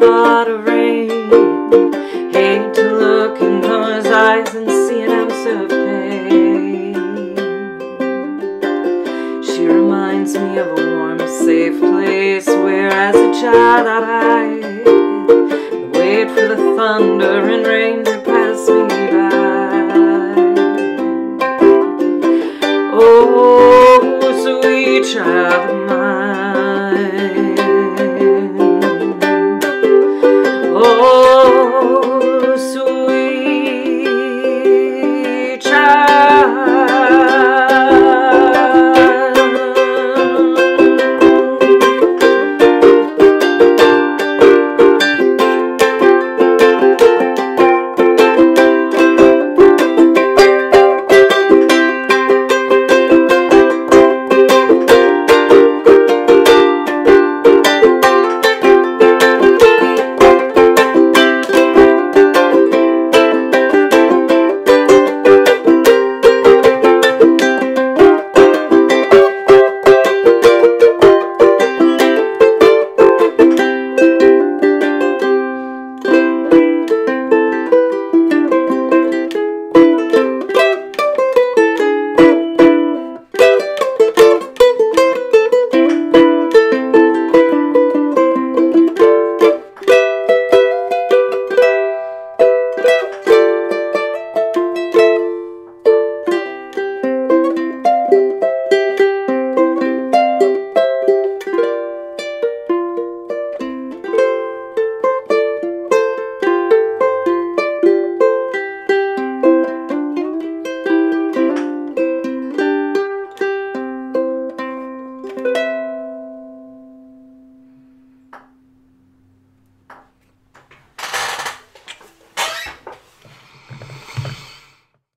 thought of rain. Hate to look in those eyes and see an ounce of pain. She reminds me of a warm, safe place where as a child I'd hide.